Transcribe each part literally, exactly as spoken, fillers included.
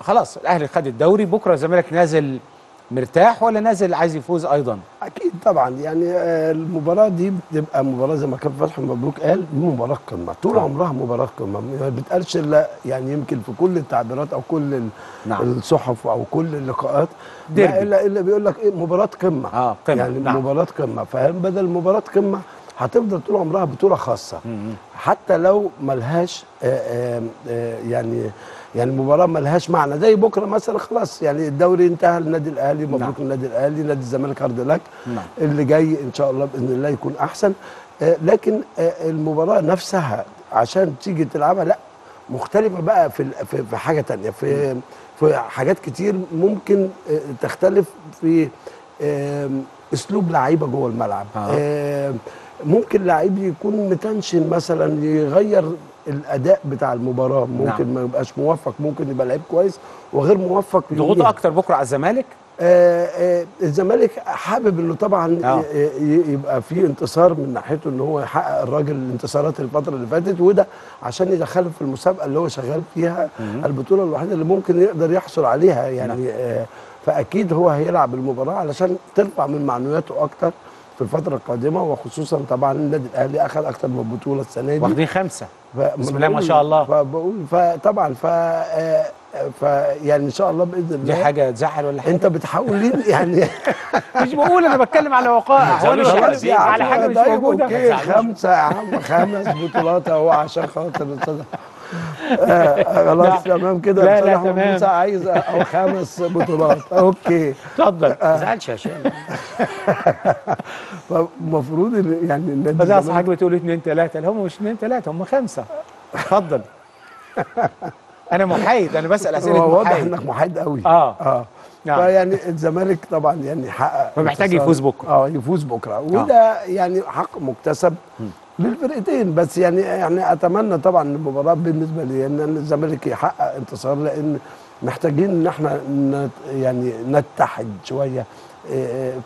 خلاص الاهلي خد الدوري، بكره الزمالك نازل مرتاح ولا نازل عايز يفوز ايضا؟ اكيد طبعا، يعني المباراه دي بتبقى مباراه زي ما كان فتحي مبروك قال مباراه قمه، طول عمرها مباراه قمه، ما بتقالش الا يعني يمكن في كل التعبيرات او كل نعم. الصحف او كل اللقاءات الا الا بيقول لك ايه مباراه قمه، اه قمه يعني نعم. مباراه قمه، فاهم؟ بدل مباراه قمه هتفضل طول عمرها بطوله خاصه مم. حتى لو ملهاش آآ آآ يعني يعني المباراه ملهاش معنى، زي بكره مثلا خلاص يعني الدوري انتهى للنادي الاهلي، مبروك للنادي الاهلي، نادي الزمالك هارد لك نعم. اللي جاي ان شاء الله باذن الله يكون احسن، لكن المباراه نفسها عشان تيجي تلعبها لا مختلفه بقى في في حاجه ثانيه، في في حاجات كتير ممكن تختلف، في اسلوب لعيبه جوه الملعب آه. ممكن لعيب يكون متنشن مثلا يغير الاداء بتاع المباراه، ممكن نعم. ما يبقاش موفق، ممكن يبقى لعيب كويس وغير موفق. ضغوط اكتر بكره على الزمالك آه آه الزمالك حابب انه طبعا آه. يبقى في انتصار من ناحيته، ان هو يحقق الراجل الانتصارات الفتره اللي فاتت، وده عشان يدخله في المسابقه اللي هو شغال فيها مم. البطوله الوحيده اللي ممكن يقدر يحصل عليها يعني نعم. آه فاكيد هو هيلعب المباراه علشان ترفع من معنوياته اكتر في الفترة القادمة، وخصوصا طبعا النادي الاهلي اخذ اكثر من بطولة السنة دي، واخدين خمسة بسم الله ما شاء الله، فبقول فطبعا ف ف يعني ان شاء الله باذن الله. دي حاجة تزعل ولا حاجة؟ انت بتحاول لي يعني مش بقول، انا بتكلم على وقائع على حاجة مش موجودة. اوكي خمسة يا عم، خمس بطولات اهو عشان خاطر الاستاذ خلاص تمام كده. لا لا تمام، عايز او خمس بطولات اوكي اتفضل، ما تزعلش يا هشام. فالمفروض يعني النادي ده صاحبك بتقول اثنين ثلاثه، هم مش اثنين ثلاثه، هم خمسه. اتفضل. انا محايد، انا بسال اسئله. هو واضح انك محايد قوي. اه اه نعم. فيعني الزمالك طبعا يعني حقق، فمحتاج يفوز بكره اه يفوز بكره، وده يعني حق مكتسب للفرقتين، بس يعني يعني اتمنى طبعا المباراه بالنسبه لي ان الزمالك يحقق انتصار، لان محتاجين ان احنا يعني نتحد شويه،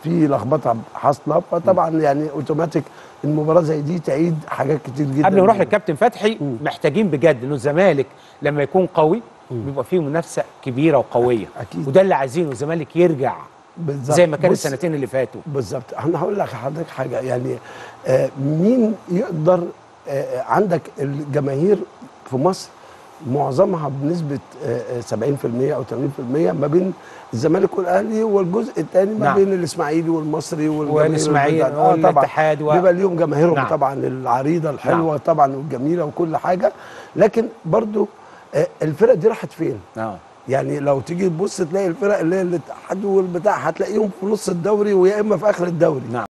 في لخبطه حاصله، فطبعا يعني اوتوماتيك المباراه زي دي تعيد حاجات كتير جدا. قبل ما نروح للكابتن فتحي، محتاجين بجد انه الزمالك لما يكون قوي بيبقى فيه منافسه كبيره وقويه، أكيد. وده اللي عايزينه، الزمالك يرجع بالزبط. زي ما كان السنتين اللي فاتوا بالظبط. انا هقول لك لحضرتك حاجه، يعني آه مين يقدر آه عندك الجماهير في مصر معظمها بنسبه آه سبعين في المية او ثمانين في المية ما بين الزمالك والاهلي، والجزء الثاني ما نعم. بين الاسماعيلي والمصري والاسماعيلي والاتحاد، بيبقى ليهم جماهيرهم نعم. طبعا العريضه الحلوه نعم. طبعا والجميله وكل حاجه، لكن برضو آه الفرق دي راحت فين؟ نعم. يعني لو تيجي تبص تلاقي الفرق اللي هي الاتحاد والبتاع هتلاقيهم في نص الدوري، ويا اما في اخر الدوري نعم.